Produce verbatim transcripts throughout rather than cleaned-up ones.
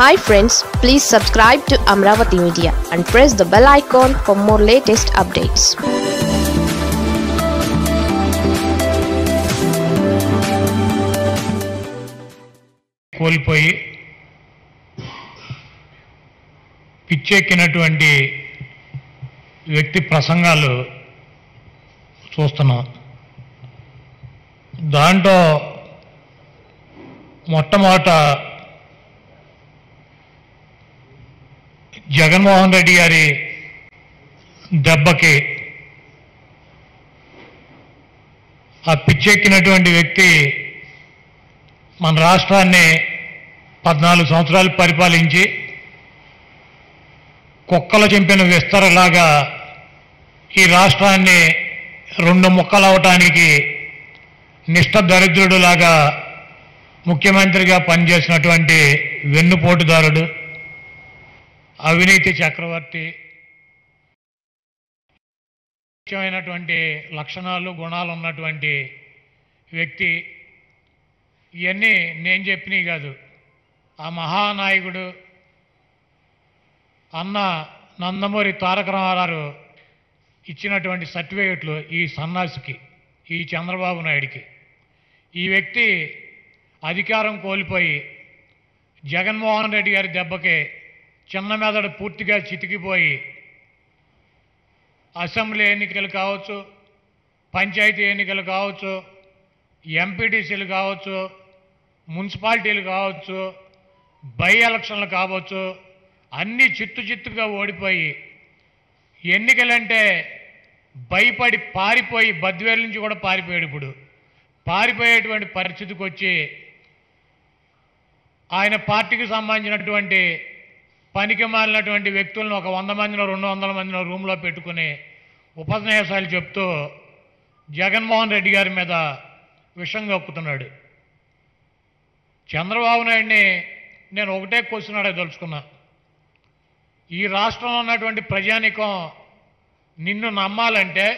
Hi friends, please subscribe to Amravati Media and press the bell icon for more latest updates. కోల్పోయి పిచ్చెక్కినటువంటి వ్యక్తి ప్రసంగాలు చూస్తున్నాం. దాంట్లో మొట్టమొదట జగన్మోహన్ రెడ్డి గారి దెబ్బకి ఆ పిచ్చెక్కినటువంటి వ్యక్తి మన రాష్ట్రాన్ని పద్నాలుగు సంవత్సరాలు పరిపాలించి కుక్కలు చింపిన విస్తరలాగా ఈ రాష్ట్రాన్ని రెండు ముక్కలు అవడానికి నిష్ఠ దరిద్రుడులాగా ముఖ్యమంత్రిగా పనిచేసినటువంటి వెన్నుపోటుదారుడు, అవినీతి చక్రవర్తి ముఖ్యమైనటువంటి లక్షణాలు గుణాలు ఉన్నటువంటి వ్యక్తి. ఇవన్నీ నేను చెప్పినవి కాదు. ఆ మహానాయకుడు అన్న నందమూరి తారక రామారావు ఇచ్చినటువంటి సర్టిఫికెట్లు ఈ సన్నాసికి, ఈ చంద్రబాబు నాయుడికి. ఈ వ్యక్తి అధికారం కోల్పోయి జగన్మోహన్ రెడ్డి గారి దెబ్బకే చిన్న మెదడు పూర్తిగా చితికిపోయి అసెంబ్లీ ఎన్నికలు కావచ్చు, పంచాయతీ ఎన్నికలు కావచ్చు, ఎంపీటీసీలు కావచ్చు, మున్సిపాలిటీలు కావచ్చు, బై ఎలక్షన్లు కావచ్చు, అన్నీ చిత్తు చిత్తుగా ఓడిపోయి ఎన్నికలంటే భయపడి పారిపోయి బద్వేలు నుంచి కూడా పారిపోయాడు. ఇప్పుడు పారిపోయేటువంటి పరిస్థితికి వచ్చి ఆయన పార్టీకి సంబంధించినటువంటి పనికి మాలినటువంటి వ్యక్తులను ఒక వంద మందినో రెండు వందల మందినో రూమ్లో పెట్టుకుని ఉపన్యాసాలు చెప్తూ జగన్మోహన్ రెడ్డి గారి మీద విషం కక్కుతున్నాడు. చంద్రబాబు నాయుడిని నేను ఒకటే క్వశ్చన్ అడగదలుచుకున్నా. ఈ రాష్ట్రంలో ఉన్నటువంటి ప్రజానికం నిన్ను నమ్మాలంటే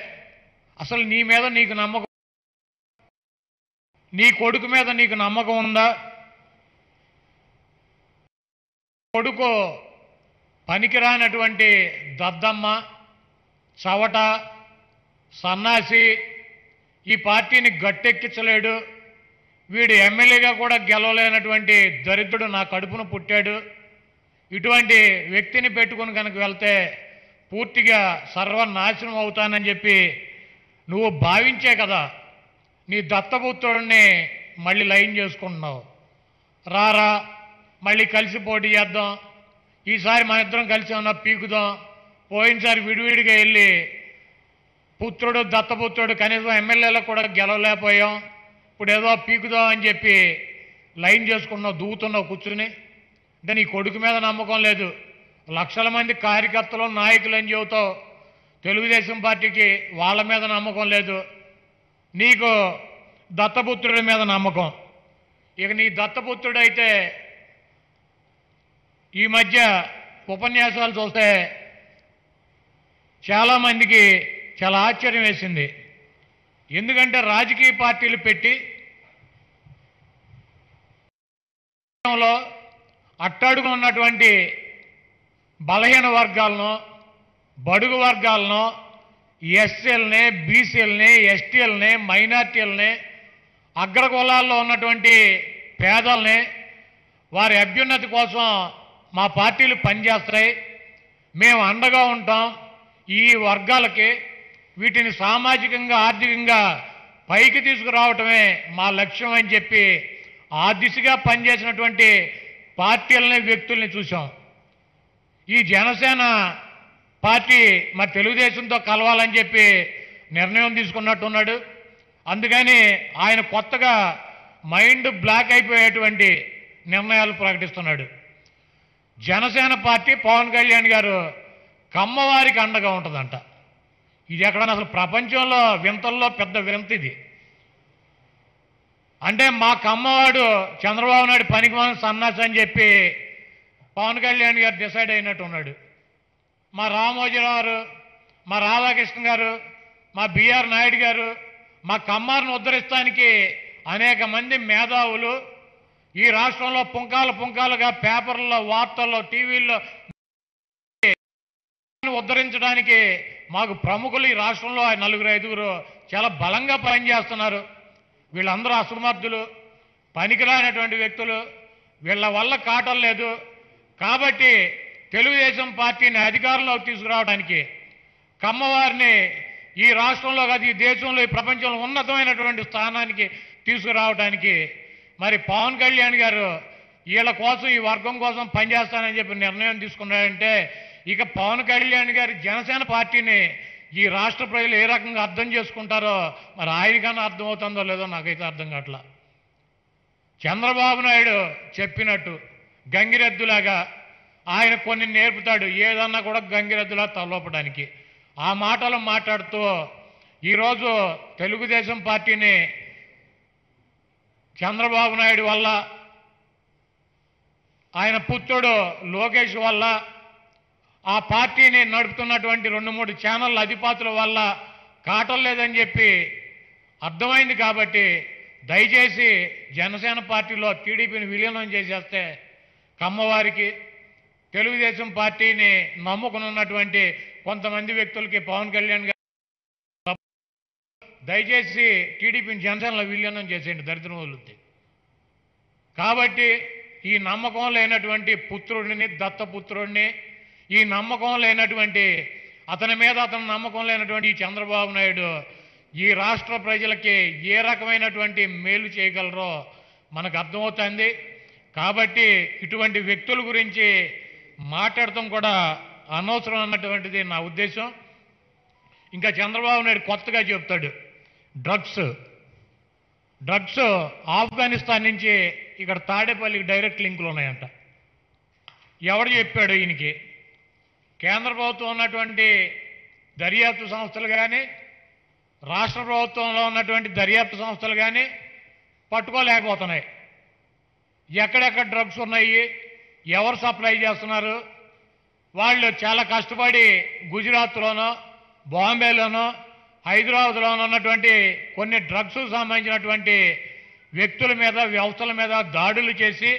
అసలు నీ మీద నీకు నమ్మకం, నీ కొడుకు మీద నీకు నమ్మకం ఉందా? కొడుకు పనికిరానటువంటి దద్దమ్మ, చవట, సన్నాసి, ఈ పార్టీని గట్టెక్కించలేడు, వీడు ఎమ్మెల్యేగా కూడా గెలవలేనటువంటి దరిద్రుడు నా కడుపును పుట్టాడు, ఇటువంటి వ్యక్తిని పెట్టుకుని కనుక వెళ్తే పూర్తిగా సర్వనాశనం అవుతానని చెప్పి నువ్వు భావించే కదా నీ దత్తపుత్రుడిని మళ్ళీ లైన్ చేసుకుంటున్నావు. రారా మళ్ళీ కలిసి పోటీ చేద్దాం, ఈసారి మన ఇద్దరం కలిసి ఉన్న పీకుదాం, పోయినసారి విడివిడిగా వెళ్ళి పుత్రుడు దత్తపుత్రుడు కనీసం ఎమ్మెల్యేలో కూడా గెలవలేకపోయాం, ఇప్పుడు ఏదో పీకుదాం అని చెప్పి లైన్ చేసుకున్నావు, దూకుతున్నావు కూర్చుని. అంటే నీ కొడుకు మీద నమ్మకం లేదు. లక్షల మంది కార్యకర్తలు నాయకులు అని చెబుతావు, తెలుగుదేశం పార్టీకి వాళ్ళ మీద నమ్మకం లేదు, నీకు దత్తపుత్రుడి మీద నమ్మకం. ఇక నీ దత్తపుత్రుడైతే ఈ మధ్య ఉపన్యాసాలు చూస్తే చాలామందికి చాలా ఆశ్చర్యం వేసింది. ఎందుకంటే రాజకీయ పార్టీలు పెట్టి అట్టడుగు ఉన్నటువంటి బలహీన వర్గాలను, బడుగు వర్గాలను, ఎస్సీలని, బీసీలని, ఎస్టీలని, మైనార్టీలని, అగ్రకులాల్లో ఉన్నటువంటి పేదల్ని వారి అభ్యున్నతి కోసం మా పార్టీలు పనిచేస్తాయి, మేము అండగా ఉంటాం, ఈ వర్గాలకి వీటిని సామాజికంగా ఆర్థికంగా పైకి తీసుకురావటమే మా లక్ష్యం అని చెప్పి ఆ దిశగా పనిచేసినటువంటి పార్టీలని, వ్యక్తుల్ని చూసాం. ఈ జనసేన పార్టీ మరి తెలుగుదేశంతో కలవాలని చెప్పి నిర్ణయం తీసుకున్నట్టున్నాడు. అందుకని ఆయన కొత్తగా మైండ్ బ్లాక్ అయిపోయేటువంటి నిర్ణయాలు ప్రకటిస్తున్నాడు. జనసేన పార్టీ పవన్ కళ్యాణ్ గారు కమ్మవారికి అండగా ఉంటుందంట. ఇది ఎక్కడన్నా అసలు ప్రపంచంలో వింతల్లో పెద్ద వింత ఇది. అంటే మా కమ్మవాడు చంద్రబాబు నాయుడు పనికి మనం సన్నాసి అని చెప్పి పవన్ కళ్యాణ్ గారు డిసైడ్ అయినట్టు ఉన్నాడు. మా రామోజీరావు గారు, మా రాధాకృష్ణ గారు, మా బిఆర్ నాయుడు గారు, మా కమ్మారిని ఉద్ధరించడానికి అనేక మంది మేధావులు, ఈ రాష్ట్రంలో పుంకాల పుంకాలుగా పేపర్లలో వార్తల్లో టీవీల్లో ఉద్ధరించడానికి మాకు ప్రముఖులు ఈ రాష్ట్రంలో నలుగురు ఐదుగురు చాలా బలంగా పని చేస్తున్నారు. వీళ్ళందరూ అసమర్థులు, పనికిరానటువంటి వ్యక్తులు, వీళ్ళ వల్ల కాటం లేదు. కాబట్టి తెలుగుదేశం పార్టీని అధికారంలోకి తీసుకురావడానికి కమ్మవారిని ఈ రాష్ట్రంలో కాదు ఈ దేశంలో ఈ ప్రపంచంలో ఉన్నతమైనటువంటి స్థానానికి తీసుకురావడానికి మరి పవన్ కళ్యాణ్ గారు వీళ్ళ కోసం ఈ వర్గం కోసం పనిచేస్తానని చెప్పి నిర్ణయం తీసుకున్నారంటే ఇక పవన్ కళ్యాణ్ గారి జనసేన పార్టీని ఈ రాష్ట్ర ప్రజలు ఏ రకంగా అర్థం చేసుకుంటారో మరి ఆయనకన్నా అర్థమవుతుందో లేదో నాకైతే అర్థం కావట్లా. చంద్రబాబు నాయుడు చెప్పినట్టు గంగిరెద్దులాగా ఆయన కొన్ని నేర్పుతాడు, ఏదన్నా కూడా గంగిరెద్దులా తలపడానికి ఆ మాటలు మాట్లాడుతూ ఈరోజు తెలుగుదేశం పార్టీని చంద్రబాబు నాయుడు వల్ల, ఆయన పుత్రుడు లోకేష్ వల్ల, ఆ పార్టీని నడుపుతున్నటువంటి రెండు మూడు ఛానళ్ళ అధిపతుల వల్ల కాటం లేదని చెప్పి అర్థమైంది. కాబట్టి దయచేసి జనసేన పార్టీలో టీడీపీని విలీనం చేసేస్తే కమ్మవారికి, తెలుగుదేశం పార్టీని నమ్ముకుని ఉన్నటువంటి కొంతమంది వ్యక్తులకి పవన్ కళ్యాణ్ గారు దయచేసి టీడీపీని జనసేనలో విలీనం చేసేయండి, దరిద్రం వదులుద్ది. కాబట్టి ఈ నమ్మకం లేనటువంటి పుత్రుడిని, దత్తపుత్రుడిని, ఈ నమ్మకం లేనటువంటి అతని మీద అతని నమ్మకం లేనటువంటి ఈ చంద్రబాబు నాయుడు ఈ రాష్ట్ర ప్రజలకి ఏ రకమైనటువంటి మేలు చేయగలరో మనకు అర్థమవుతుంది. కాబట్టి ఇటువంటి వ్యక్తుల గురించి మాట్లాడటం కూడా అనవసరం అన్నటువంటిది నా ఉద్దేశం. ఇంకా చంద్రబాబు నాయుడు కొత్తగా చెప్తాడు డ్రగ్స్ డ్రగ్స్ ఆఫ్ఘనిస్తాన్ నుంచి ఇక్కడ తాడేపల్లికి డైరెక్ట్ లింకులు ఉన్నాయంట. ఎవడు చెప్పాడు ఈయనకి? కేంద్ర ప్రభుత్వం ఉన్నటువంటి దర్యాప్తు సంస్థలు కానీ రాష్ట్ర ప్రభుత్వంలో ఉన్నటువంటి దర్యాప్తు సంస్థలు కానీ పట్టుకోలేకపోతున్నాయి. ఎక్కడెక్కడ డ్రగ్స్ ఉన్నాయి, ఎవరు సప్లై చేస్తున్నారు, వాళ్ళు చాలా కష్టపడి గుజరాత్లోనో బాంబేలోనో హైదరాబాద్లోనో ఉన్నటువంటి కొన్ని డ్రగ్స్ సంబంధించినటువంటి వ్యక్తుల మీద వ్యవస్థల మీద దాడులు చేసి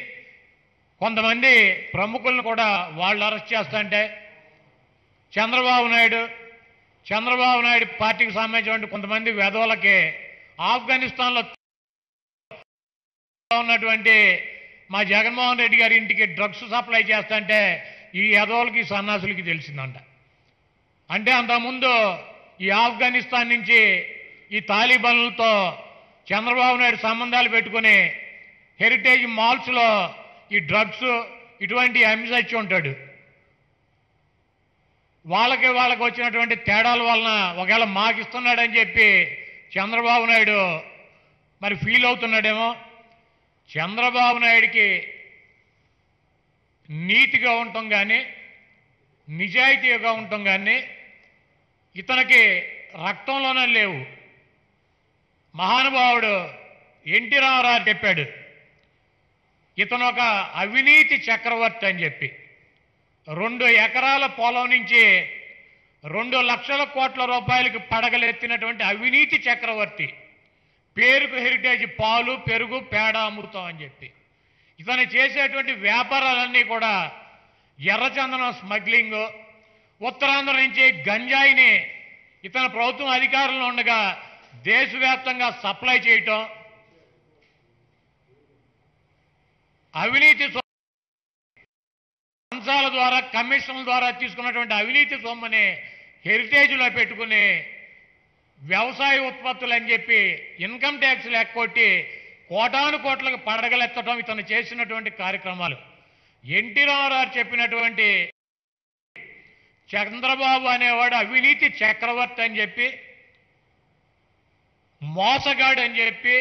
కొంతమంది ప్రముఖులను కూడా వాళ్ళు అరెస్ట్ చేస్తుంటే చంద్రబాబు నాయుడు చంద్రబాబు నాయుడు పార్టీకి సంబంధించినటువంటి కొంతమంది వెధవలకి ఆఫ్ఘనిస్తాన్లో ఉన్నటువంటి మా జగన్మోహన్ రెడ్డి గారి ఇంటికి డ్రగ్స్ సప్లై చేస్తుంటే ఈ యదవులకి సన్నాసులకి తెలిసిందంట. అంటే అంతకుముందు ఈ ఆఫ్ఘనిస్తాన్ నుంచి ఈ తాలిబాన్లతో చంద్రబాబు నాయుడు సంబంధాలు పెట్టుకుని హెరిటేజ్ మాల్స్లో ఈ డ్రగ్స్ ఇటువంటి అమ్మిసచ్చి ఉంటాడు. వాళ్ళకి వాళ్ళకి వచ్చినటువంటి తేడాల వలన ఒకవేళ మాకు ఇస్తున్నాడని చెప్పి చంద్రబాబు నాయుడు మరి ఫీల్ అవుతున్నాడేమో. చంద్రబాబు నాయుడికి నీతిగా ఉండటం కానీ నిజాయితీగా ఉండటం కానీ ఇతనికి రక్తంలోనే లేవు. మహానుభావుడు ఎన్టీ రామారావు చెప్పాడు ఇతను ఒక అవినీతి చక్రవర్తి అని చెప్పి. రెండు ఎకరాల పొలం నుంచి రెండు లక్షల కోట్ల రూపాయలకు పడగలెత్తినటువంటి అవినీతి చక్రవర్తి, పేరుకు హెరిటేజ్ పాలు పెరుగు పేడ అమృతం అని చెప్పి. ఇతను చేసేటువంటి వ్యాపారాలన్నీ కూడా ఎర్రచందనం స్మగ్లింగ్, ఉత్తరాంధ్ర నుంచి గంజాయిని ఇతను ప్రభుత్వం అధికారంలో ఉండగా దేశవ్యాప్తంగా సప్లై చేయటం, అవినీతి అంశాల ద్వారా కమిషన్ల ద్వారా తీసుకున్నటువంటి అవినీతి సొమ్ముని హెరిటేజ్లో పెట్టుకుని వ్యవసాయ ఉత్పత్తులు అని చెప్పి ఇన్కమ్ ట్యాక్స్ లేకొట్టి కోటాను కోట్లకు పడగలెత్తడం ఇతను చేసినటువంటి కార్యక్రమాలు. ఎన్టీ రామారావు చెప్పినటువంటి చంద్రబాబు అనేవాడు అవినీతి చక్రవర్తి అని చెప్పి, మోసగాడు అని చెప్పి,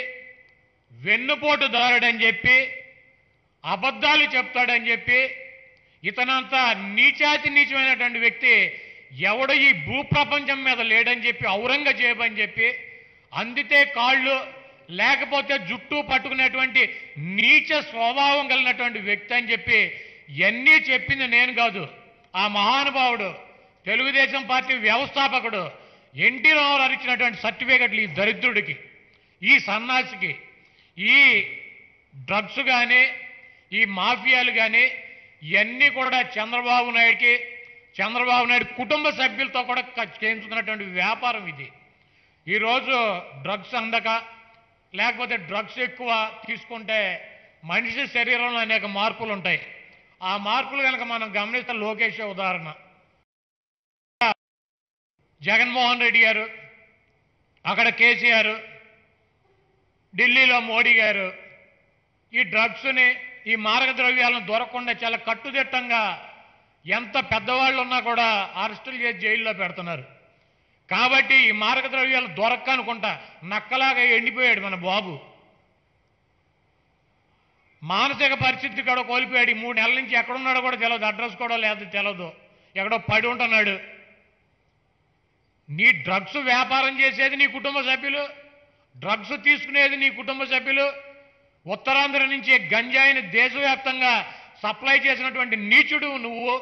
వెన్నుపోటు దారుడని చెప్పి, అబద్ధాలు చెప్తాడని చెప్పి, ఇతనంత నీచాతి నీచమైనటువంటి వ్యక్తి ఎవడు ఈ భూప్రపంచం మీద లేడని చెప్పి ఔరంగజేబు అని చెప్పి అందితే కాళ్ళు లేకపోతే జుట్టు పట్టుకునేటువంటి నీచ స్వభావం కలిగినటువంటి వ్యక్తి అని చెప్పి ఇవన్నీ చెప్పింది నేను కాదు, ఆ మహానుభావుడు తెలుగుదేశం పార్టీ వ్యవస్థాపకుడు ఎన్టీ రామారావు ఇచ్చినటువంటి సర్టిఫికెట్లు ఈ దరిద్రుడికి, ఈ సన్నాసికి, ఈ డ్రగ్స్ గాని ఈ మాఫియాలు గాని ఇన్ని కూడా చంద్రబాబు నాయుడికి చంద్రబాబు నాయుడు కుటుంబ సభ్యులతో కూడా చేయించుకున్నటువంటి వ్యాపారం ఇది। ఈ రోజు డ్రగ్స్ అందక లేకపోతే డ్రగ్స్ ఎక్కువ తీసుకుంటే మనిషి శరీరంలో అనేక మార్పులు ఉంటాయి। ఆ మార్పులు గనుక మనం గమనిస్తే లోకేష్ ఉదాహరణ, జగన్ మోహన్ రెడ్డి గారు, అక్కడ కేసీఆర్, ఢిల్లీలో మోడీ గారు ఈ డ్రగ్స్ ని ఈ మారకద్రవ్యాలను దొరకకుండా చాలా కట్టుదిట్టంగా ఎంత పెద్దవాళ్ళు ఉన్నా కూడా అరెస్టులు చేసి జైల్లో పెడుతున్నారు। కాబట్టి ఈ మారకద్రవ్యాలు దొరక్క అనుకుంటా నక్కలాగా ఎండిపోయాడు మన బాబు, మానసిక పరిస్థితి కూడా కోల్పోయాడు। ఈ మూడు నెలల నుంచి ఎక్కడున్నాడో కూడా తెలియదు, అడ్రస్ కూడా లేదు, తెలియదు, ఎక్కడో పడి ఉంటున్నాడు। నీ డ్రగ్స్ వ్యాపారం చేసేది నీ కుటుంబ సభ్యులు, డ్రగ్స్ తీసుకునేది నీ కుటుంబ సభ్యులు, ఉత్తరాంధ్ర నుంచి గంజాయిని దేశవ్యాప్తంగా సప్లై చేసినటువంటి నీచుడు నువ్వు।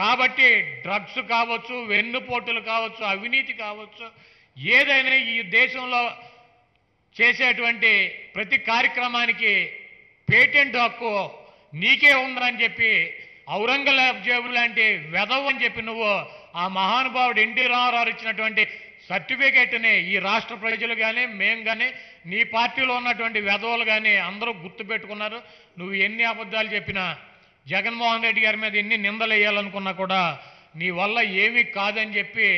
కాబట్టి డ్రగ్స్ కావచ్చు, వెన్నుపోటులు కావచ్చు, అవినీతి కావచ్చు, ఏదైనా ఈ దేశంలో చేసేటువంటి ప్రతి కార్యక్రమానికి పేటెంట్ హక్కు నీకే ఉందని చెప్పి ఔరంగజేబు లాంటి వెధవు అని చెప్పి నువ్వు ఆ మహానుభావుడు ఎన్టీ రామారావు ఇచ్చినటువంటి సర్టిఫికేట్ని ఈ రాష్ట్ర ప్రజలు కానీ మేము కానీ నీ పార్టీలో ఉన్నటువంటి వెధవులు కానీ అందరూ గుర్తుపెట్టుకున్నారు। నువ్వు ఎన్ని అబద్ధాలు చెప్పినా, జగన్మోహన్ రెడ్డి గారి మీద ఎన్ని నిందలు వేయాలనుకున్నా కూడా నీ వల్ల ఏమీ కాదని చెప్పి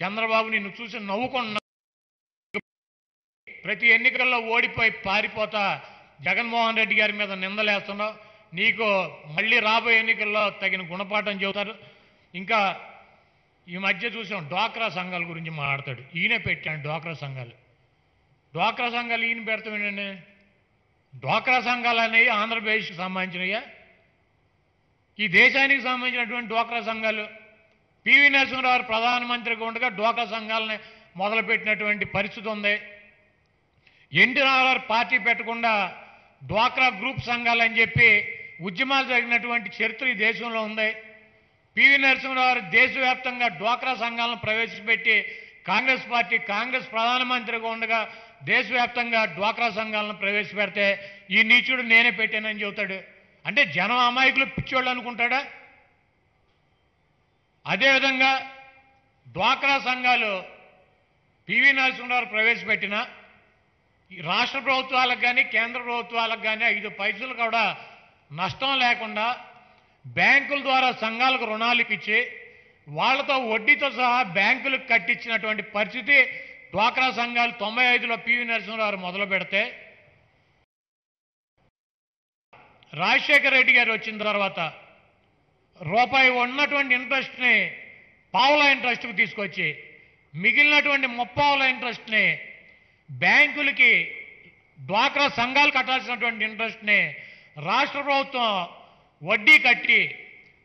చంద్రబాబు నిన్ను చూసి నవ్వుకున్నా। ప్రతి ఎన్నికల్లో ఓడిపోయి పారిపోతా జగన్మోహన్ రెడ్డి గారి మీద నిందలేస్తున్నావు। నీకు మళ్ళీ రాబోయే ఎన్నికల్లో తగిన గుణపాఠం చెబుతారు। ఇంకా ఈ మధ్య చూసాం డ్వాక్రా సంఘాల గురించి మాట్లాడతాడు, ఈయనే పెట్టాడు డ్వాక్రా సంఘాలు। డ్వాక్రా సంఘాలు ఈయన పెడతామేనండి? డ్వాక్రా సంఘాలు అనేవి ఆంధ్రప్రదేశ్కి సంబంధించినయ్యా, ఈ దేశానికి సంబంధించినటువంటి డ్వాక్రా సంఘాలు। పివి నరసింహరావు ప్రధానమంత్రిగా ఉండగా డ్వాక్రా సంఘాలని మొదలుపెట్టినటువంటి పరిస్థితి ఉంది। ఎన్టీ రామారావు పార్టీ పెట్టకుండా డ్వాక్రా గ్రూప్ సంఘాలు అని చెప్పి ఉద్యమాలు జరిగినటువంటి చరిత్ర ఈ దేశంలో ఉంది। పివి నరసింహరావు దేశవ్యాప్తంగా డ్వాక్రా సంఘాలను ప్రవేశపెట్టి కాంగ్రెస్ పార్టీ, కాంగ్రెస్ ప్రధానమంత్రిగా ఉండగా దేశవ్యాప్తంగా డ్వాక్రా సంఘాలను ప్రవేశపెడితే ఈ నీచుడు నేనే పెట్టానని చెబుతాడు। అంటే జనం అమాయకులు పిచ్చోళ్ళు అనుకుంటాడా? అదేవిధంగా డ్వాక్రా సంఘాలు పివి నరసింహరావు ప్రవేశపెట్టిన రాష్ట్ర ప్రభుత్వాలకు కానీ కేంద్ర ప్రభుత్వాలకు కానీ ఐదు పైసలు కూడా నష్టం లేకుండా బ్యాంకుల ద్వారా సంఘాలకు రుణాలు ఇచ్చి వాళ్లతో వడ్డీతో సహా బ్యాంకులకు కట్టించినటువంటి పరిస్థితి డ్వాక్రా సంఘాలు తొంభై ఐదులో పివి నరసింహరావు మొదలు పెడితే రాజశేఖర రెడ్డి గారు వచ్చిన తర్వాత రూపాయి ఉన్నటువంటి ఇంట్రెస్ట్ని పావుల ఇంట్రెస్ట్కి తీసుకొచ్చి మిగిలినటువంటి ముప్పావుల ఇంట్రెస్ట్ని బ్యాంకులకి డ్వాక్రా సంఘాలు కట్టాల్సినటువంటి ఇంట్రెస్ట్ని రాష్ట్ర ప్రభుత్వం వడ్డీ కట్టి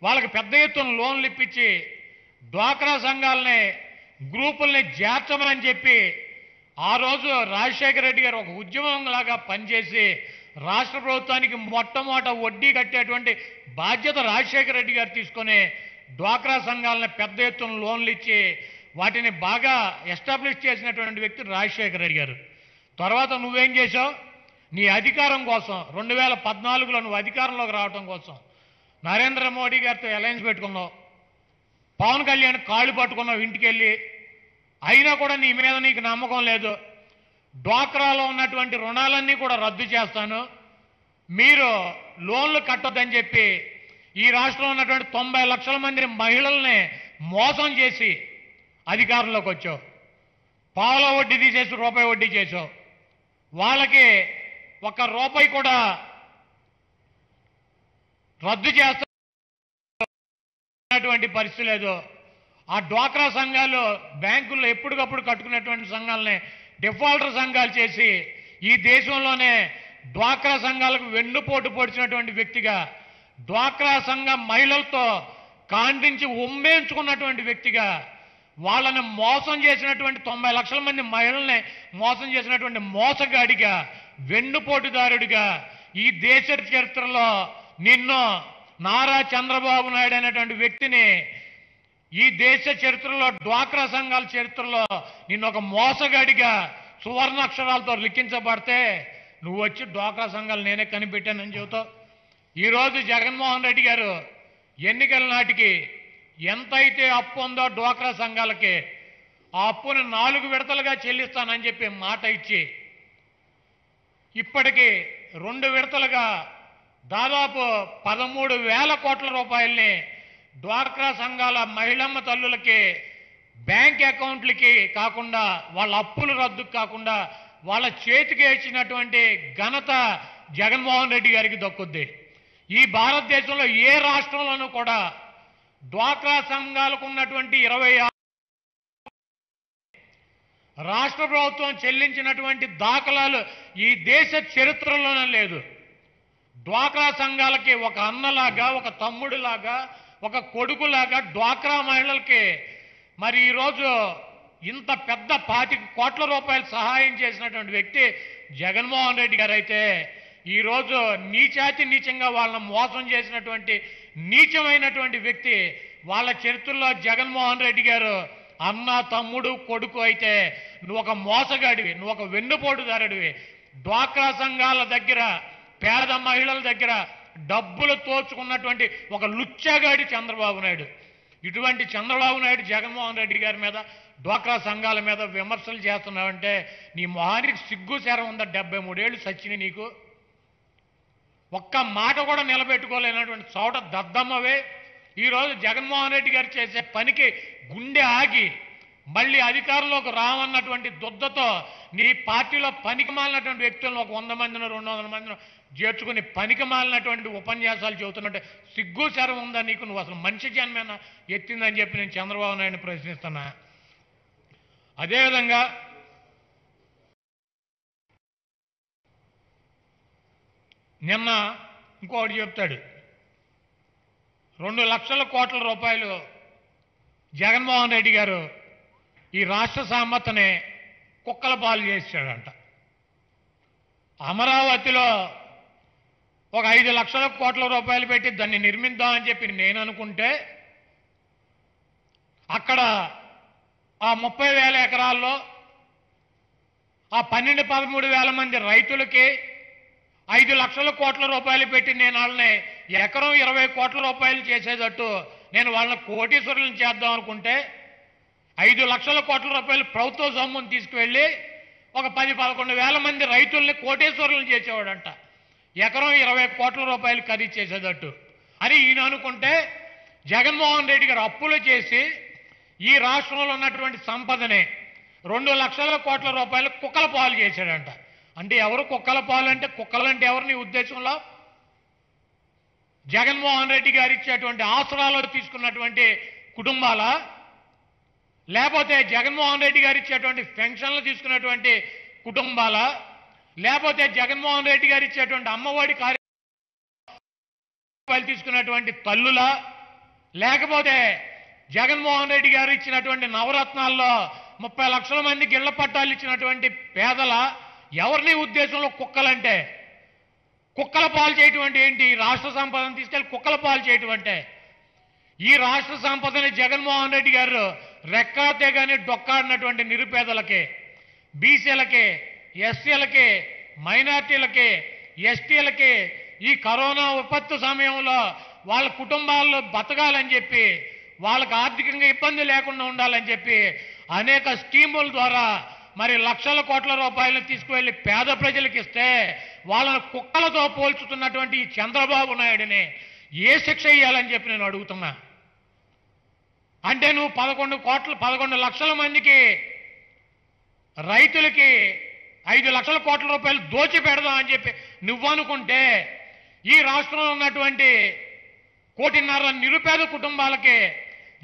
వాళ్ళకి పెద్ద ఎత్తున లోన్లు ఇప్పించి డ్వాక్రా సంఘాలని గ్రూపుల్ని చేర్చమని చెప్పి ఆ రోజు రాజశేఖర రెడ్డి గారు ఒక ఉద్యమం లాగా పనిచేసి రాష్ట్ర ప్రభుత్వానికి మొట్టమొదట వడ్డీ కట్టేటువంటి బాధ్యత రాజశేఖర రెడ్డి గారు తీసుకొని డ్వాక్రా సంఘాలని పెద్ద ఎత్తున లోన్లు ఇచ్చి వాటిని బాగా ఎస్టాబ్లిష్ చేసినటువంటి వ్యక్తి రాజశేఖర రెడ్డి గారు। తర్వాత నువ్వేం చేశావు? నీ అధికారం కోసం రెండు వేల పద్నాలుగులో నువ్వు అధికారంలోకి రావడం కోసం నరేంద్ర మోడీ గారితో అలయన్స్ పెట్టుకున్నావు, పవన్ కళ్యాణ్ కాళ్ళు పట్టుకున్నావు ఇంటికి వెళ్ళి। అయినా కూడా నీ మీద నీకు నమ్మకం లేదు। డ్వాక్రాలో ఉన్నటువంటి రుణాలన్నీ కూడా రద్దు చేస్తాను, మీరు లోన్లు కట్టొద్దని చెప్పి ఈ రాష్ట్రంలో ఉన్నటువంటి తొంభై లక్షల మంది మహిళల్ని మోసం చేసి అధికారంలోకి వచ్చావు। పావుల వడ్డీ తీసేసి రూపాయి వడ్డీ చేసావు, వాళ్ళకి ఒక్క రూపాయి కూడా రద్దు చేస్తున్నటువంటి పరిస్థితి లేదు। ఆ డ్వాక్రా సంఘాలు బ్యాంకుల్లో ఎప్పటికప్పుడు కట్టుకునేటువంటి సంఘాలని డిఫాల్టర్ సంఘాలు చేసి ఈ దేశంలోనే డ్వాక్రా సంఘాలకు వెన్నుపోటు పొడిచినటువంటి వ్యక్తిగా, డ్వాక్రా సంఘ మహిళలతో కాండించి ఉమ్మేయించుకున్నటువంటి వ్యక్తిగా, వాళ్ళని మోసం చేసినటువంటి తొంభై లక్షల మంది మహిళల్ని మోసం చేసినటువంటి మోసగాడిగా, వెన్నుపోటుదారుడిగా ఈ దేశ చరిత్రలో నిన్ను నారా చంద్రబాబు నాయుడు అనేటువంటి వ్యక్తిని ఈ దేశ చరిత్రలో డ్వాక్రా సంఘాల చరిత్రలో నిన్ను ఒక మోసగాడిగా సువర్ణాక్షరాలతో లిఖించబడితే నువ్వు వచ్చి డోకా సంఘాలు నేనే కనిపెట్టానని చెబుతావు. ఈరోజు జగన్మోహన్ రెడ్డి గారు ఎన్నికల నాటికి ఎంతైతే అప్పు ఉందో డోక్రా సంఘాలకి ఆ అప్పును నాలుగు విడతలుగా చెల్లిస్తానని చెప్పి మాట ఇచ్చి ఇప్పటికీ రెండు విడతలుగా దాదాపు పదమూడు వేల కోట్ల రూపాయలని డ్వాక్రా సంఘాల మహిళమ్మ తల్లులకి బ్యాంక్ అకౌంట్లకి కాకుండా వాళ్ళ అప్పులు రద్దు కాకుండా వాళ్ళ చేతికి ఇచ్చినటువంటి ఘనత జగన్మోహన్ రెడ్డి గారికి దక్కుద్ది. ఈ భారతదేశంలో ఏ రాష్ట్రంలోనూ కూడా డ్వాక్రా సంఘాలకు ఉన్నటువంటి ఇరవై ఆరు రాష్ట్ర ప్రభుత్వం చెల్లించినటువంటి దాఖలాలు ఈ దేశ చరిత్రలోనే లేదు. డ్వాక్రా సంఘాలకి ఒక అన్నలాగా, ఒక తమ్ముడిలాగా, ఒక కొడుకులాగా డ్వాక్రా మహిళలకి మరి ఈరోజు ఇంత పెద్ద పాతిక కోట్ల రూపాయలు సహాయం చేసినటువంటి వ్యక్తి జగన్మోహన్ రెడ్డి గారు అయితే ఈరోజు నీచాతి నీచంగా వాళ్ళని మోసం చేసినటువంటి నీచమైనటువంటి వ్యక్తి వాళ్ళ చరిత్రలో జగన్మోహన్ రెడ్డి గారు అన్న, తమ్ముడు, కొడుకు అయితే నువ్వు ఒక మోసగాడివి, నువ్వు ఒక వెన్నుపోటుదారుడివి. డ్వాక్రా సంఘాల దగ్గర, పేద మహిళల దగ్గర డబ్బులు తోచుకున్నటువంటి ఒక లుచ్చగాడి చంద్రబాబు నాయుడు. ఇటువంటి చంద్రబాబు నాయుడు జగన్మోహన్ రెడ్డి గారి మీద, డ్వాక్రా సంఘాల మీద విమర్శలు చేస్తున్నావంటే నీ మొహానికి సిగ్గు శరం ఉందా? డెబ్బై మూడేళ్ళు సచ్చిని నీకు ఒక్క మాట కూడా నిలబెట్టుకోలేనటువంటి చోట దద్దమ్మవే. ఈరోజు జగన్మోహన్ రెడ్డి గారు చేసే పనికి గుండె ఆగి మళ్ళీ అధికారంలోకి రావన్నటువంటి దుద్దతో నీ పార్టీలో పనికి మాలినటువంటి వ్యక్తులను ఒక వంద మందిని రెండు వందల మందిని చేర్చుకుని పనికి మాలినటువంటి ఉపన్యాసాలు చెబుతున్నట్టే సిగ్గు శరం ఉందా నీకు? నువ్వు అసలు మనిషి జన్మేనా ఎత్తిందని చెప్పి నేను చంద్రబాబు నాయుడిని ప్రశ్నిస్తున్నా. అదేవిధంగా నిన్న ఇంకోటి చెప్తాడు, రెండు లక్షల కోట్ల రూపాయలు జగన్మోహన్ రెడ్డి గారు ఈ రాష్ట్ర సంపదనే కుక్కల పాలు చేశాడంట. అమరావతిలో ఒక ఐదు లక్షల కోట్ల రూపాయలు పెట్టి దాన్ని నిర్మిద్దామని చెప్పి నేను అనుకుంటే అక్కడ ఆ ముప్పై వేల ఎకరాల్లో ఆ పన్నెండు పదమూడు వేల మంది రైతులకి ఐదు లక్షల కోట్ల రూపాయలు పెట్టి నేను వాళ్ళని ఎకరం ఇరవై కోట్ల రూపాయలు చేసేటట్టు నేను వాళ్ళని కోటీశ్వరులను చేద్దాం అనుకుంటే ఐదు లక్షల కోట్ల రూపాయలు ప్రభుత్వ సొమ్మును తీసుకువెళ్ళి ఒక పది పదకొండు వేల మంది రైతుల్ని కోటీశ్వరులను చేసేవాడంట, ఎకరం ఇరవై కోట్ల రూపాయలు ఖరీదు చేసేటట్టు అని ఈయన అనుకుంటే జగన్మోహన్ రెడ్డి గారు అప్పులు చేసి ఈ రాష్ట్రంలో ఉన్నటువంటి సంపదని రెండు లక్షల కోట్ల రూపాయలు కుక్కల పాలు చేశాడంట. అంటే ఎవరు కుక్కల పాలు అంటే కుక్కలంటే ఎవరు నీ ఉద్దేశంలో? జగన్మోహన్ రెడ్డి గారు ఇచ్చేటువంటి ఆసరాలో తీసుకున్నటువంటి కుటుంబాల, లేకపోతే జగన్మోహన్ రెడ్డి గారు ఇచ్చేటువంటి పెన్షన్లు తీసుకున్నటువంటి కుటుంబాల, లేకపోతే జగన్మోహన్ రెడ్డి గారు ఇచ్చేటువంటి అమ్మఒడి కార్యక్రమాలు తీసుకున్నటువంటి తల్లుల, లేకపోతే జగన్మోహన్ రెడ్డి గారు ఇచ్చినటువంటి నవరత్నాల్లో ముప్పై లక్షల మందికి ఇళ్ల పట్టాలు ఇచ్చినటువంటి పేదల, ఎవరిని ఉద్దేశంలో కుక్కలంటే? కుక్కల పాలు చేయటువంటి ఏంటి? రాష్ట్ర సంపదను తీసుకెళ్ళి కుక్కల పాలు చేయటం అంటే ఈ రాష్ట్ర సంపదని జగన్మోహన్ రెడ్డి గారు రెక్కాతే కానీ డొక్కాడినటువంటి నిరుపేదలకి, బీసీలకి, ఎస్సీలకి, మైనార్టీలకి, ఎస్టీలకి ఈ కరోనా విపత్తు సమయంలో వాళ్ళ కుటుంబాల్లో బతకాలని చెప్పి, వాళ్ళకి ఆర్థికంగా ఇబ్బంది లేకుండా ఉండాలని చెప్పి అనేక స్కీముల ద్వారా మరి లక్షల కోట్ల రూపాయలు తీసుకువెళ్ళి పేద ప్రజలకు ఇస్తే వాళ్ళను కుక్కలతో పోల్చుతున్నటువంటి ఈ చంద్రబాబు నాయుడిని ఏ శిక్ష ఇవ్వాలని చెప్పి నేను అడుగుతున్నా. అంటే నువ్వు పదకొండు కోట్ల పదకొండు లక్షల మందికి రైతులకి ఐదు లక్షల కోట్ల రూపాయలు దోచి పెడదాం అని చెప్పి నువ్వనుకుంటే ఈ రాష్ట్రంలో ఉన్నటువంటి కోటిన్నర నిరుపేద కుటుంబాలకి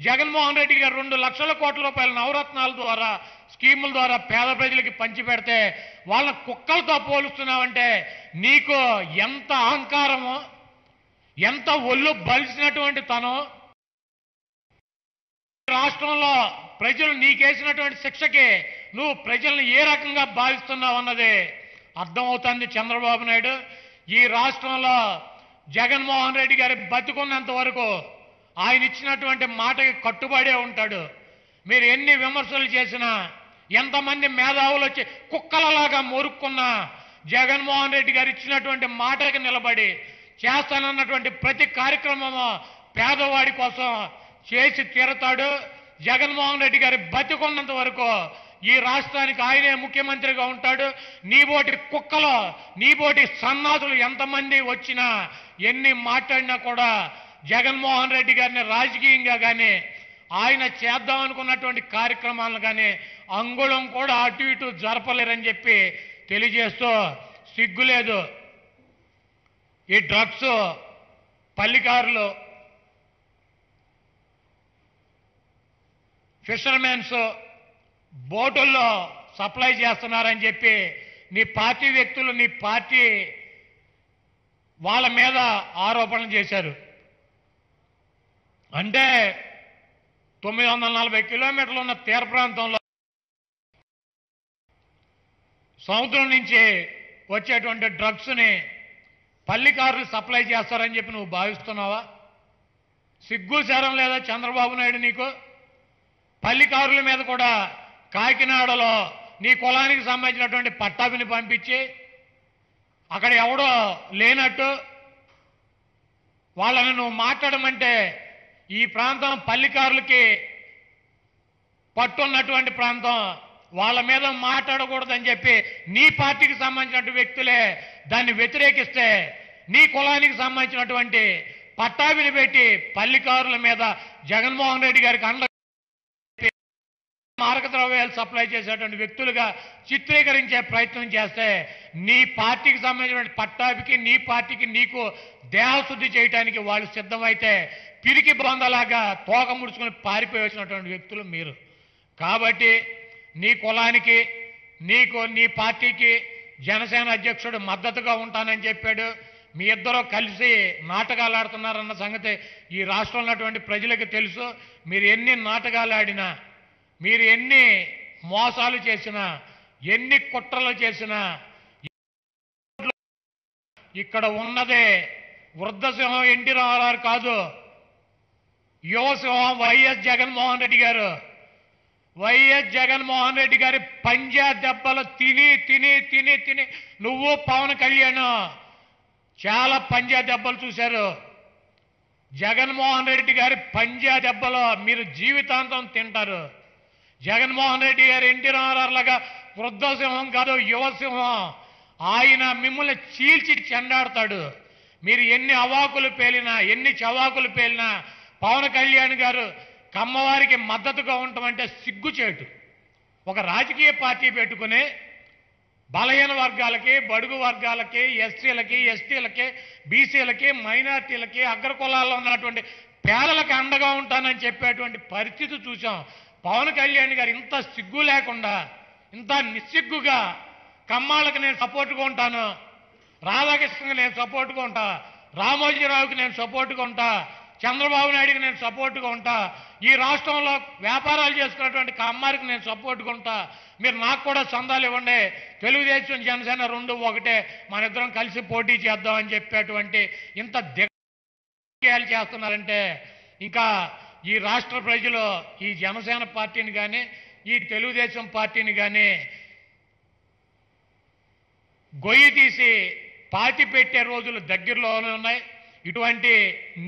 జగన్మోహన్ రెడ్డి గారు రెండు లక్షల కోట్ల రూపాయల నవరత్నాల ద్వారా, స్కీముల ద్వారా పేద ప్రజలకి పంచి పెడితే వాళ్ళ కుక్కలతో పోలుస్తున్నావంటే నీకు ఎంత అహంకారము, ఎంత ఒళ్ళు బలిసినటువంటి తను! రాష్ట్రంలో ప్రజలు నీకేసినటువంటి శిక్షకి నువ్వు ప్రజలను ఏ రకంగా భావిస్తున్నావు అన్నది అర్థమవుతుంది చంద్రబాబు నాయుడు. ఈ రాష్ట్రంలో జగన్మోహన్ రెడ్డి గారి బతుకున్నంత వరకు ఆయన ఇచ్చినటువంటి మాటకి కట్టుబడే ఉంటాడు. మీరు ఎన్ని విమర్శలు చేసినా, ఎంతమంది మేధావులు వచ్చి కుక్కలలాగా మొరుక్కున్నా, జగన్ మోహన్ రెడ్డి గారు ఇచ్చినటువంటి మాటలకు నిలబడి చేస్తానన్నటువంటి ప్రతి కార్యక్రమం పేదవాడి కోసం చేసి తీరతాడు। జగన్ మోహన్ రెడ్డి గారి బతికున్నంత వరకు ఈ రాష్ట్రానికి ఆయనే ముఖ్యమంత్రిగా ఉంటాడు। నీబోటి కుక్కలో నీబోటి సన్నాసులు ఎంతమంది వచ్చినా ఎన్ని మాట్లాడినా కూడా జగన్ మోహన్ రెడ్డి గారిని రాజకీయంగా గాని ఆయన చేద్దాం అనుకున్నటువంటి కార్యక్రమాలను గాని అంగుళం కూడా అటు ఇటు జరపలేరని చెప్పి తెలియజేస్తూ, సిగ్గులేదు ఈ డ్రగ్స్ పల్లికారులు ఫిషర్మెన్స్ బోటుల్లో సప్లై చేస్తున్నారని చెప్పి నీ పార్టీ వ్యక్తులు నీ పార్టీ వాళ్ళ మీద ఆరోపణలు చేశారు। అంటే తొమ్మిది వందల నలభై కిలోమీటర్లు ఉన్న తీర ప్రాంతంలో సముద్రం నుంచి వచ్చేటువంటి డ్రగ్స్ని పల్లికారులు సప్లై చేస్తారని చెప్పి నువ్వు భావిస్తున్నావా? సిగ్గు శరం లేదా చంద్రబాబు నాయుడు నీకు? పల్లికారుల మీద కూడా కాకినాడలో నీ కులానికి సంబంధించినటువంటి పట్టాభిని పంపించి అక్కడ ఎవడో లేనట్టు వాళ్ళని నువ్వు మాట్లాడమంటే ఈ ప్రాంతం పల్లికారులకి పట్టున్నటువంటి ప్రాంతం, వాళ్ళ మీద మాట్లాడకూడదని చెప్పి నీ పార్టీకి సంబంధించిన వ్యక్తులే దాన్ని వ్యతిరేకిస్తే నీ కులానికి సంబంధించినటువంటి పట్టాభిని పెట్టి పల్లికారుల మీద జగన్మోహన్ రెడ్డి గారికి అండ మారకద్రవ్యాలు సప్లై చేసేటువంటి వ్యక్తులుగా చిత్రీకరించే ప్రయత్నం చేస్తే నీ పార్టీకి సంబంధించిన పట్టాభికి నీ పార్టీకి నీకు దేహశుద్ధి చేయడానికి వాళ్ళు సిద్ధమైతే పిరికి బృందలాగా తోక ముడుచుకుని పారిపోయేసినటువంటి వ్యక్తులు మీరు। కాబట్టి నీ కులానికి నీకు నీ పార్టీకి జనసేన అధ్యక్షుడు మద్దతుగా ఉంటానని చెప్పాడు। మీ ఇద్దరు కలిసి నాటకాలు ఆడుతున్నారన్న సంగతి ఈ రాష్ట్రంలో ఉన్నటువంటి ప్రజలకు తెలుసు। మీరు ఎన్ని నాటకాలు ఆడినా, మీరు ఎన్ని మోసాలు చేసినా, ఎన్ని కుట్రలు చేసినా ఇక్కడ ఉన్నదే వృద్ధసింహం ఎన్టీ రామారావు కాదు, యువసింహం వైఎస్ జగన్మోహన్ రెడ్డి గారు। వైఎస్ జగన్మోహన్ రెడ్డి గారి పంజా దెబ్బలు తిని తిని తిని తిని నువ్వు పవన్ కళ్యాణ్ చాలా పంజా దెబ్బలు చూశారు। జగన్మోహన్ రెడ్డి గారి పంజా దెబ్బలు మీరు జీవితాంతం తింటారు। జగన్మోహన్ రెడ్డి గారు ఎన్టీ రామారావు లాగా వృద్ధసింహం కాదు, యువసింహం. ఆయన మిమ్మల్ని చీల్చి చెండాడతాడు। మీరు ఎన్ని అవాకులు పేలినా, ఎన్ని చవాకులు పేలినా పవన్ కళ్యాణ్ గారు కమ్మవారికి మద్దతుగా ఉండటమంటే సిగ్గుచేటు। ఒక రాజకీయ పార్టీ పెట్టుకుని బలహీన వర్గాలకి, బడుగు వర్గాలకి, ఎస్సీలకి, ఎస్టీలకి, బీసీలకి, మైనార్టీలకి, అగ్రకులాల్లో ఉన్నటువంటి పేదలకు అండగా ఉంటానని చెప్పేటువంటి పరిస్థితి చూసాం। పవన్ కళ్యాణ్ గారు ఇంత సిగ్గు లేకుండా, ఇంత నిస్సిగ్గుగా కమ్మాళ్ళకి నేను సపోర్ట్గా ఉంటాను, రాధాకృష్ణకి నేను సపోర్ట్గా ఉంటా, రామోజీరావుకి నేను సపోర్ట్గా ఉంటా, చంద్రబాబు నాయుడుకి నేను సపోర్ట్గా ఉంటా, ఈ రాష్ట్రంలో వ్యాపారాలు చేసుకున్నటువంటి కమ్మారికి నేను సపోర్ట్గా ఉంటా, మీరు నాకు కూడా సందాలు ఇవ్వండి, తెలుగుదేశం జనసేన రెండు ఒకటే, మన ఇద్దరం కలిసి పోటీ చేద్దాం అని చెప్పేటువంటి ఇంత దిగజారులు చేస్తున్నారంటే ఇంకా ఈ రాష్ట్ర ప్రజలు ఈ జనసేన పార్టీని కానీ ఈ తెలుగుదేశం పార్టీని కానీ గొయ్యి తీసి పార్టీ పెట్టే రోజులు దగ్గరలోనే ఉన్నాయి। ఇటువంటి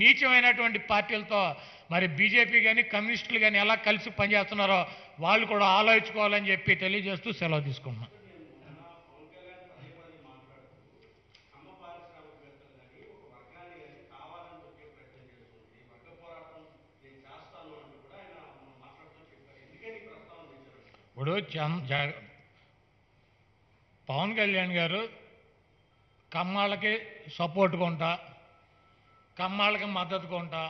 నీచమైనటువంటి పార్టీలతో మరి బీజేపీ కానీ కమ్యూనిస్టులు కానీ ఎలా కలిసి పనిచేస్తున్నారో వాళ్ళు కూడా ఆలోచించుకోవాలని చెప్పి తెలియజేస్తూ సెలవు తీసుకున్నాం। ఇప్పుడు పవన్ కళ్యాణ్ గారు కమ్మాళ్ళకి సపోర్ట్ కొంటా, కమ్మాళ్ళకి మద్దతు కొంటా,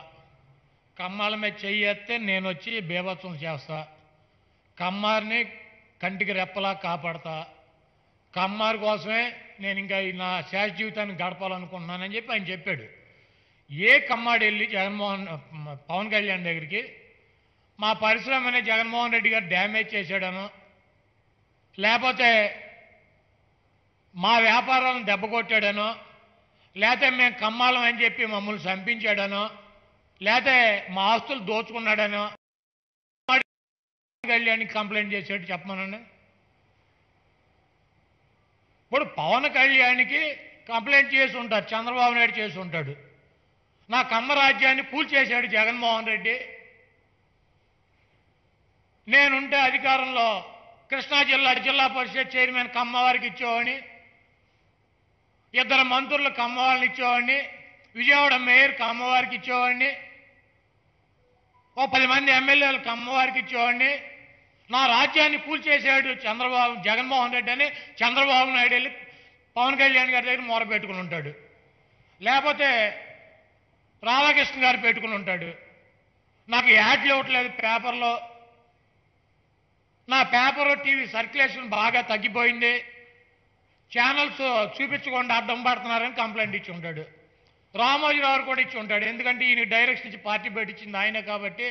కమ్మాళ్ళ మీద చెయ్యేస్తే నేను వచ్చి బేభత్సం చేస్తా, కమ్మారిని కంటికి రెప్పలా కాపాడతా, కమ్మారి కోసమే నేను ఇంకా నా శాశ్వత జీవితాన్ని గడపాలనుకుంటున్నానని చెప్పి ఆయన చెప్పాడు। ఏ కమ్మాడు వెళ్ళి జగన్మోహన్ పవన్ కళ్యాణ్ దగ్గరికి మా పరిశ్రమనే జగన్మోహన్ రెడ్డి గారు డ్యామేజ్ చేశాడను, లేకపోతే మా వ్యాపారాలను దెబ్బకొట్టాడనో, లేకపోతే మేము కమ్మాలం అని చెప్పి మమ్మల్ని చంపించాడనో, లేకపోతే మా ఆస్తులు దోచుకున్నాడనో కళ్యాణ్కి కంప్లైంట్ చేశాడు చెప్పమనండి। ఇప్పుడు పవన్ కళ్యాణ్కి కంప్లైంట్ చేసి ఉంటారు, చంద్రబాబు నాయుడు చేసి ఉంటాడు, నా కమ్మ రాజ్యాన్ని కూల్చేశాడు జగన్మోహన్ రెడ్డి, నేనుంటే అధికారంలో కృష్ణా జిల్లా జిల్లా పరిషత్ చైర్మన్ కమ్మవారికి ఇచ్చేవాడిని, ఇద్దరు మంత్రులు కమ్మవారిని ఇచ్చేవాడిని, విజయవాడ మేయర్ కమ్మవారికి ఇచ్చేవాడిని, ఓ పది మంది ఎమ్మెల్యేలు కమ్మవారికి ఇచ్చేవాడిని, నా రాజ్యాన్ని కూల్చేసాడు చంద్రబాబు జగన్మోహన్ రెడ్డి అని చంద్రబాబు నాయుడు వెళ్ళి పవన్ కళ్యాణ్ గారి దగ్గర మొర పెట్టుకుని ఉంటాడు, లేకపోతే రాధాకృష్ణ గారు పెట్టుకుని ఉంటాడు, నాకు యాడ్లు ఇవ్వట్లేదు పేపర్లో, నా పేపర్ టీవీ సర్క్యులేషన్ బాగా తగ్గిపోయింది, ఛానల్స్ చూపించకుండా అడ్డం పడుతున్నారని కంప్లైంట్ ఇచ్చి ఉంటాడు, రామోజీరావు కూడా ఇచ్చి ఉంటాడు, ఎందుకంటే ఈయన డైరెక్షన్ ఇచ్చి పార్టీ పెట్టించింది ఆయనే కాబట్టి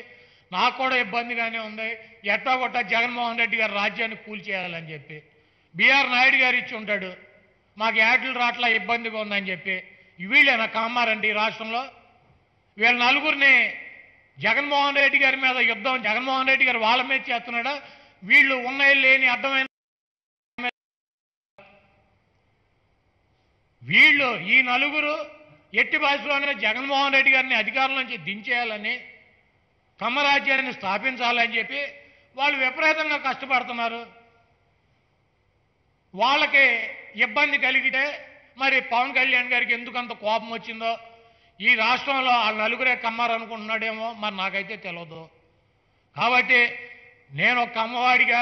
నాకు కూడా ఇబ్బందిగానే ఉంది, ఎట్టా కొట్టా జగన్మోహన్ రెడ్డి గారు రాజ్యాన్ని కూల్చేయాలని చెప్పి, బిఆర్ నాయుడు గారు ఇచ్చి ఉంటాడు, మాకు యాడ్లు రాట్లా ఇబ్బందిగా ఉందని చెప్పి, వీళ్ళే నాకు అమ్మారండి ఈ రాష్ట్రంలో, వీళ్ళ నలుగురిని జగన్మోహన్ రెడ్డి గారి మీద యుద్ధం జగన్మోహన్ రెడ్డి గారు వాళ్ళ మీద చేస్తున్నాడా, వీళ్ళు ఉన్నాయి లేని అర్థమైన వీళ్ళు ఈ నలుగురు ఎట్టి భాషలోనే జగన్మోహన్ రెడ్డి గారిని అధికారం నుంచి దించేయాలని కమ్మరాజ్యాన్ని స్థాపించాలని చెప్పి వాళ్ళు విపరీతంగా కష్టపడుతున్నారు. వాళ్ళకి ఇబ్బంది కలిగితే మరి పవన్ కళ్యాణ్ గారికి ఎందుకంత కోపం వచ్చిందో, ఈ రాష్ట్రంలో ఆ నలుగురే కమ్మారనుకుంటున్నాడేమో మరి నాకైతే తెలియదు. కాబట్టి నేను ఒక కమ్మవాడిగా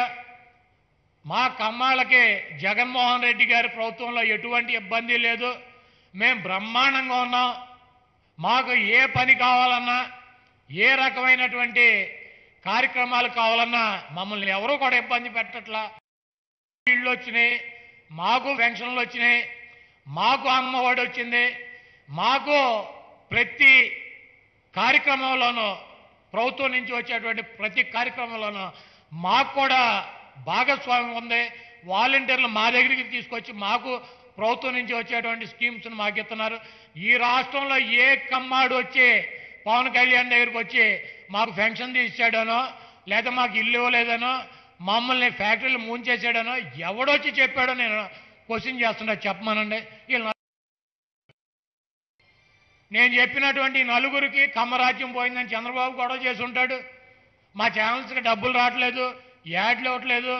మా కమ్మాళ్ళకి జగన్మోహన్ రెడ్డి గారి ప్రభుత్వంలో ఎటువంటి ఇబ్బంది లేదు, మేము బ్రహ్మాండంగా ఉన్నాం, మాకు ఏ పని కావాలన్నా ఏ రకమైనటువంటి కార్యక్రమాలు కావాలన్నా మమ్మల్ని ఎవరూ కూడా ఇబ్బంది పెట్టట్లా, ఇళ్ళు వచ్చినాయి, మాకు పెన్షన్లు వచ్చినాయి, మాకు అమ్మఒడి వచ్చింది, మాకు ప్రతి కార్యక్రమంలోనూ ప్రభుత్వం నుంచి వచ్చేటువంటి ప్రతి కార్యక్రమంలోనూ మాకు కూడా భాగస్వామ్యం ఉంది, వాలంటీర్లు మా దగ్గరికి తీసుకొచ్చి మాకు ప్రభుత్వం నుంచి వచ్చేటువంటి స్కీమ్స్ను మాకు ఇస్తున్నారు. ఈ రాష్ట్రంలో ఏ కమ్మాడు వచ్చి పవన్ కళ్యాణ్ దగ్గరికి వచ్చి మాకు పెన్షన్ తీసాడనో లేదా మాకు ఇల్లు ఇవ్వలేదనో మమ్మల్ని ఫ్యాక్టరీలు మూంచేసాడనో ఎవడొచ్చి చెప్పాడో నేను క్వశ్చన్ చేస్తున్నా, చెప్పమనండి. వీళ్ళు నేను చెప్పినటువంటి నలుగురికి కమ్మరాజ్యం పోయిందని చంద్రబాబు గొడవ చేసి ఉంటాడు, మా ఛానల్స్కి డబ్బులు రావట్లేదు, యాడ్లు ఇవ్వట్లేదు,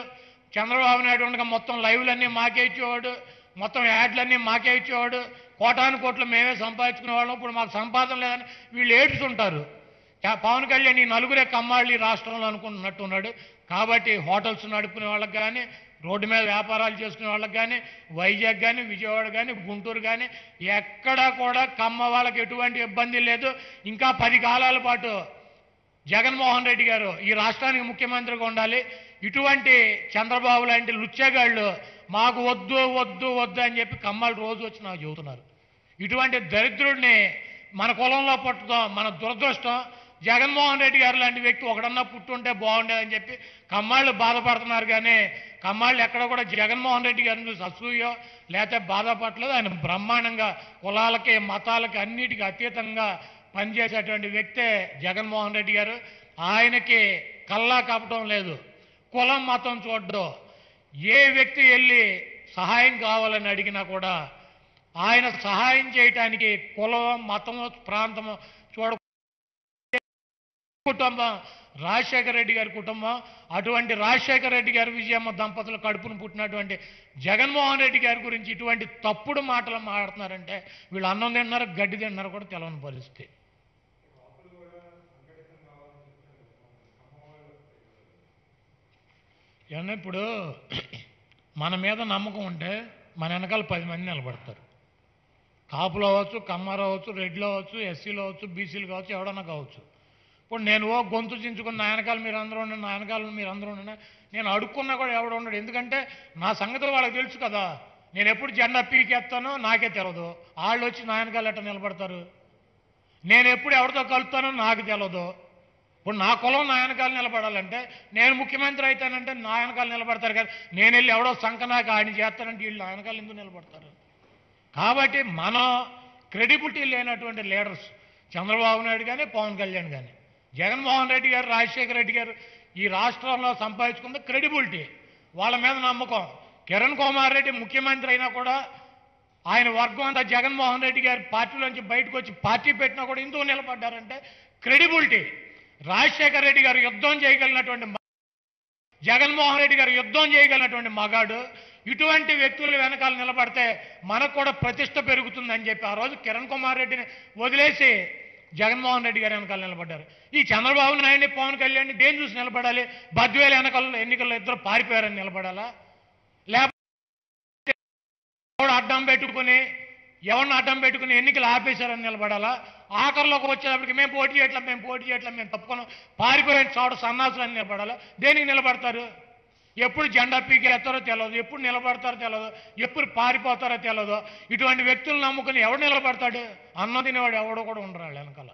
చంద్రబాబు నాయుడు ఉండగా మొత్తం లైవ్లన్నీ మాకే ఇచ్చేవాడు, మొత్తం యాడ్లన్నీ మాకే ఇచ్చేవాడు, కోటాను కోట్లు మేమే సంపాదించుకునేవాళ్ళం, ఇప్పుడు మాకు సంపాదన లేదని వీళ్ళు ఏడ్చుంటారు. పవన్ కళ్యాణ్ ఈ నలుగురే కమ్మాళ్ళు రాష్ట్రంలో అనుకుంటున్నట్టున్నాడు. కాబట్టి హోటల్స్ నడుపుకునే వాళ్ళకి కానీ, రోడ్డు మీద వ్యాపారాలు చేసుకునే వాళ్ళకి కానీ, వైజాగ్ కానీ, విజయవాడ కానీ, గుంటూరు కానీ ఎక్కడా కూడా కమ్మ వాళ్ళకి ఎటువంటి ఇబ్బంది లేదు. ఇంకా పది కాలాల పాటు జగన్మోహన్ రెడ్డి గారు ఈ రాష్ట్రానికి ముఖ్యమంత్రిగా ఉండాలి. ఇటువంటి చంద్రబాబు లాంటి లుచ్చేగాళ్ళు మాకు వద్దు వద్దు వద్దు అని చెప్పి కమ్మలు రోజు వచ్చి నాకు చెబుతున్నారు. ఇటువంటి దరిద్రుడిని మన కులంలో పుట్టడం మన దురదృష్టం. జగన్మోహన్ రెడ్డి గారు లాంటి వ్యక్తి ఒకడన్నా పుట్టుంటే బాగుండేదని చెప్పి కమ్మాళ్ళు బాధపడుతున్నారు. కానీ కమ్మాళ్ళు ఎక్కడ కూడా జగన్మోహన్ రెడ్డి గారిని చూసి అసూయో లేకపోతే బాధపడలేదు. ఆయన బ్రహ్మాండంగా కులాలకి మతాలకి అన్నిటికీ అతీతంగా పనిచేసేటువంటి వ్యక్తే జగన్మోహన్ రెడ్డి గారు. ఆయనకి కల్లా కపటం లేదు, కులం మతం చూడడం, ఏ వ్యక్తి వెళ్ళి సహాయం కావాలని అడిగినా కూడా ఆయన సహాయం చేయటానికి కులం మతము ప్రాంతము చూడ కుటుంబం రాజశేఖర రెడ్డి గారి కుటుంబం. అటువంటి రాజశేఖర రెడ్డి గారి విజయమ్మ దంపతుల కడుపును పుట్టినటువంటి జగన్మోహన్ రెడ్డి గారి గురించి ఇటువంటి తప్పుడు మాటలు మాట్లాడుతున్నారంటే వీళ్ళు అన్నం తింటున్నారు, గడ్డి తింటున్నారు కూడా తెలవని పరిస్థితి. ఏమన్నా ఇప్పుడు మన మీద నమ్మకం ఉంటే మన వెనకాల పది మంది నిలబడతారు. కాపులు అవ్వచ్చు, కమ్మారు అవ్వచ్చు, రెడ్లు అవ్వచ్చు, ఎస్సీలు అవ్వచ్చు, బీసీలు కావచ్చు, ఎవడన్నా కావచ్చు. ఇప్పుడు నేను ఓ గొంతు చించుకుని నాయనకాలు మీరు అందరూ ఉండండి, నాయనకాలు మీరు అందరూ ఉండండి, నేను అడుక్కున్నా కూడా ఎవడు ఉండడు. ఎందుకంటే నా సంగతులు వాళ్ళకి తెలుసు కదా, నేను ఎప్పుడు జెండా పీకేస్తానో నాకే తెలదు, వాళ్ళు వచ్చి నాయనకాలు ఎట్ట నిలబడతారు, నేను ఎప్పుడు ఎవరితో కలుపుతానో నాకు తెలదు. ఇప్పుడు నా కులం నాయనకాలు నిలబడాలంటే నేను ముఖ్యమంత్రి అవుతానంటే నాయనకాలు నిలబడతారు కదా, నేను వెళ్ళి ఎవడో సంకనాక ఆయన చేస్తానంటే వీళ్ళు నాయనకాలు ఎందుకు నిలబడతారు. కాబట్టి మనం క్రెడిబిలిటీ లేనటువంటి లీడర్స్ చంద్రబాబు నాయుడు కానీ పవన్ కళ్యాణ్ కానీ జగన్మోహన్ రెడ్డి గారు రాజశేఖర రెడ్డి గారు ఈ రాష్ట్రంలో సంపాదించుకున్న క్రెడిబిలిటీ, వాళ్ళ మీద నమ్మకం, కిరణ్ కుమార్ రెడ్డి ముఖ్యమంత్రి అయినా కూడా ఆయన వర్గం అంతా జగన్ మోహన్ రెడ్డి గారి పార్టీలోంచి బయటకు వచ్చి పార్టీ పెట్టినా కూడా ఎందుకు నిలబడ్డారంటే క్రెడిబిలిటీ. రాజశేఖర్ రెడ్డి గారు యుద్ధం చేయగలిగినటువంటి, జగన్ మోహన్ రెడ్డి గారు యుద్ధం చేయగలిగినటువంటి మగాడు, ఇటువంటి వ్యక్తులు వెనకాల నిలబడితే మనకు కూడా ప్రతిష్ట పెరుగుతుందని చెప్పి ఆ రోజు కిరణ్ కుమార్ రెడ్డిని వదిలేసి జగన్మోహన్ రెడ్డి గారు వెనకాల నిలబడ్డారు. ఈ చంద్రబాబు నాయుడిని, పవన్ కళ్యాణ్ని దేని చూసి నిలబడాలి? బద్వేలు వెనకాల ఎన్నికల్లో ఇద్దరు పారిపోయారని నిలబడాలా? లేకపోతే అడ్డం పెట్టుకుని ఎవరిని అడ్డం పెట్టుకుని ఎన్నికలు ఆపేశారని నిలబడాలా? ఆఖరిలోకి వచ్చేటప్పటికి మేము పోటీ చేయట్లేదు, మేము పోటీ చేయట్లేదు, మేము తప్పుకున్నాం, పారిపోయిన చోట సన్నాసులు అని నిలబడాలా? దేనికి నిలబడతారు? ఎప్పుడు జెండా పీకేస్తారో తెలియదు, ఎప్పుడు నిలబడతారో తెలియదు, ఎప్పుడు పారిపోతారో తెలియదు. ఇటువంటి వ్యక్తులు నమ్ముకుని ఎవడు నిలబడతాడు? అన్నం తినేవాడు ఎవడో కూడా ఉండరాడు వెనకాల.